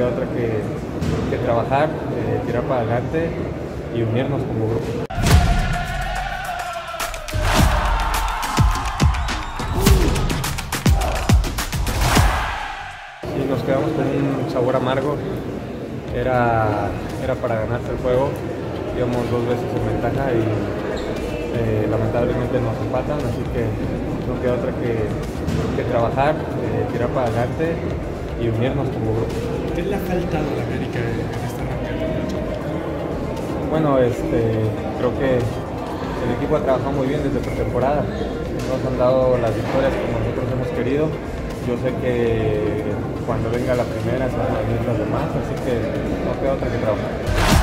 que otra que trabajar, tirar para adelante y unirnos como grupo. Y nos quedamos con un sabor amargo, era para ganarse el juego, íbamos dos veces en ventaja y lamentablemente nos empatan, así que no queda otra que trabajar, tirar para adelante y unirnos como grupo. ¿Qué le ha faltado a la América en esta reunión? Bueno, creo que el equipo ha trabajado muy bien desde pretemporada. Nos han dado las victorias como nosotros hemos querido. Yo sé que cuando venga la primera se van a venir las demás, así que no queda otra que trabajar.